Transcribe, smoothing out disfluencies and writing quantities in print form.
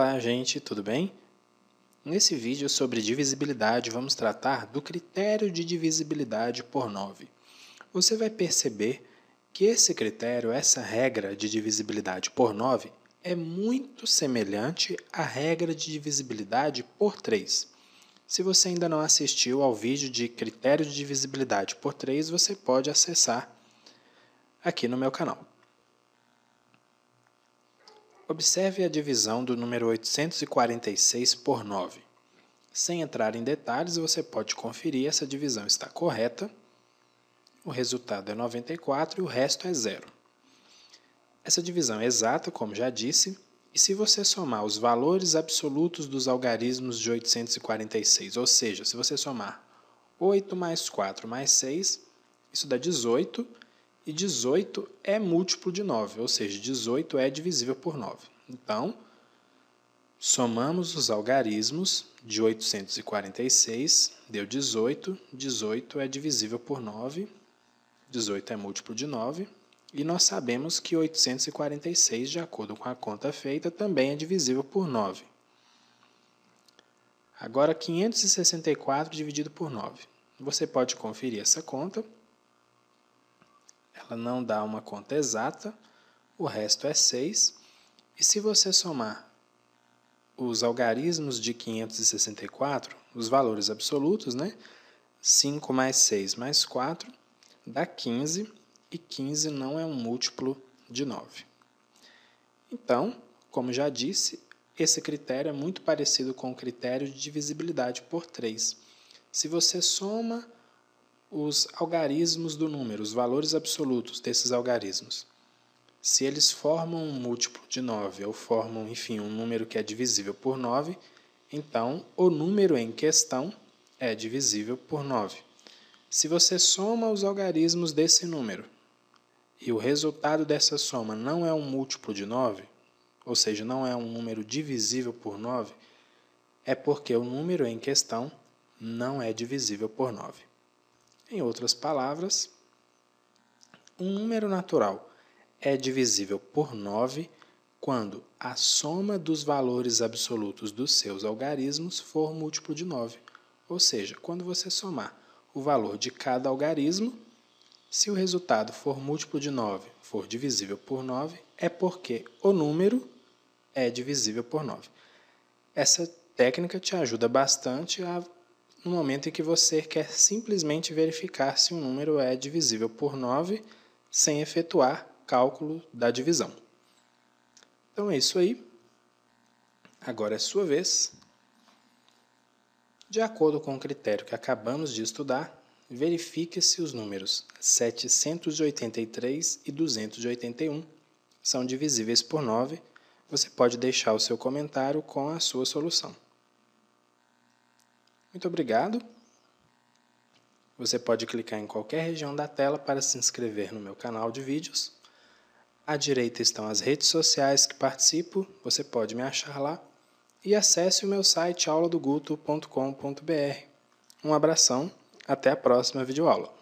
Olá, gente, tudo bem? Nesse vídeo sobre divisibilidade, vamos tratar do critério de divisibilidade por 9. Você vai perceber que esse critério, essa regra de divisibilidade por 9, é muito semelhante à regra de divisibilidade por 3. Se você ainda não assistiu ao vídeo de critério de divisibilidade por 3, você pode acessar aqui no meu canal. Observe a divisão do número 846 por 9. Sem entrar em detalhes, você pode conferir se a divisão está correta. O resultado é 94 e o resto é 0. Essa divisão é exata, como já disse, e se você somar os valores absolutos dos algarismos de 846, ou seja, se você somar 8 mais 4 mais 6, isso dá 18, e 18 é múltiplo de 9, ou seja, 18 é divisível por 9. Então, somamos os algarismos de 846, deu 18, 18 é divisível por 9, 18 é múltiplo de 9, e nós sabemos que 846, de acordo com a conta feita, também é divisível por 9. Agora, 564 dividido por 9. Você pode conferir essa conta. Ela não dá uma conta exata, o resto é 6. E se você somar os algarismos de 564, os valores absolutos, né? 5 mais 6 mais 4 dá 15, e 15 não é um múltiplo de 9. Então, como já disse, esse critério é muito parecido com o critério de divisibilidade por 3. Se você soma os algarismos do número, os valores absolutos desses algarismos, se eles formam um múltiplo de 9 ou formam, enfim, um número que é divisível por 9, então o número em questão é divisível por 9. Se você soma os algarismos desse número e o resultado dessa soma não é um múltiplo de 9, ou seja, não é um número divisível por 9, é porque o número em questão não é divisível por 9. Em outras palavras, um número natural é divisível por 9 quando a soma dos valores absolutos dos seus algarismos for múltiplo de 9. Ou seja, quando você somar o valor de cada algarismo, se o resultado for múltiplo de 9, for divisível por 9, é porque o número é divisível por 9. Essa técnica te ajuda bastante no momento em que você quer simplesmente verificar se um número é divisível por 9 sem efetuar cálculo da divisão. Então é isso aí. Agora é sua vez. De acordo com o critério que acabamos de estudar, verifique se os números 783 e 281 são divisíveis por 9. Você pode deixar o seu comentário com a sua solução. Muito obrigado. Você pode clicar em qualquer região da tela para se inscrever no meu canal de vídeos. À direita estão as redes sociais que participo, você pode me achar lá. E acesse o meu site auladoguto.com.br. Um abração, até a próxima videoaula.